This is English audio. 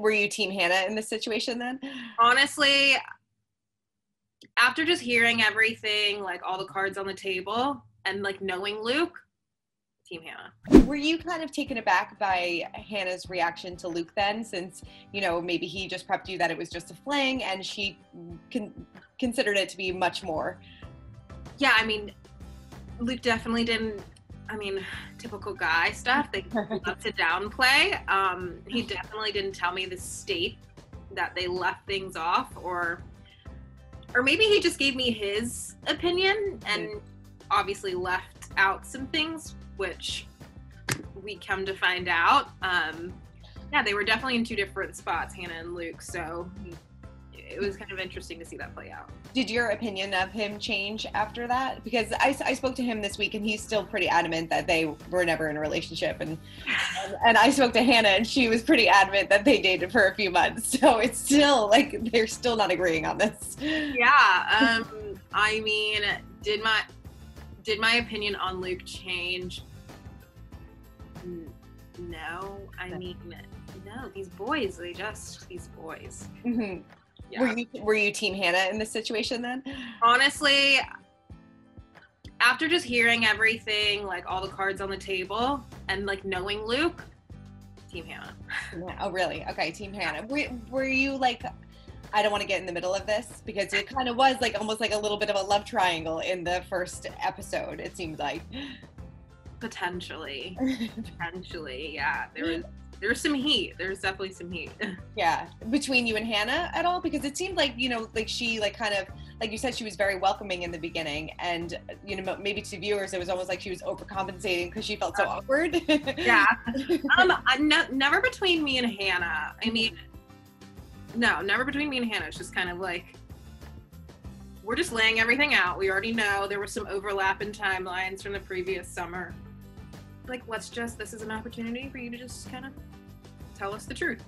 Were you Team Hannah in this situation then? Honestly, after just hearing everything, like all the cards on the table and like knowing Luke, Team Hannah. Were you kind of taken aback by Hannah's reaction to Luke then, since, you know, maybe he just prepped you that it was just a fling and she considered it to be much more? Yeah, I mean, Luke definitely didn't, I mean, typical guy stuff. They love to downplay. He definitely didn't tell me the state that they left things off, or maybe he just gave me his opinion and obviously left out some things, which we come to find out. Yeah, they were definitely in two different spots, Hannah and Luke, so it was kind of interesting to see that play out. Did your opinion of him change after that? Because I spoke to him this week and he's still pretty adamant that they were never in a relationship, and I spoke to Hannah and she was pretty adamant that they dated for a few months, so it's still like they're still not agreeing on this. Yeah, I mean, did my opinion on Luke change? No, I mean, no, these boys, they just, these boys. Mm-hmm. Yeah. Were you Team Hannah in this situation then? Honestly, after just hearing everything, like all the cards on the table and like knowing Luke, Team Hannah. Oh, really? Okay, Team Hannah. Were you like, I don't want to get in the middle of this, because it kind of was like almost like a little bit of a love triangle in the first episode, it seemed like. Potentially. Potentially, yeah. There's some heat. There's definitely some heat. Yeah. Between you and Hannah at all? Because it seemed like, you know, like she like kind of, like you said, she was very welcoming in the beginning, and, you know, maybe to viewers it was almost like she was overcompensating because she felt so awkward. Yeah. Never between me and Hannah. I mean, no, never between me and Hannah. It's just kind of like, we're just laying everything out. We already know there was some overlap in timelines from the previous summer. Like, let's just, this is an opportunity for you to just kind of tell us the truth.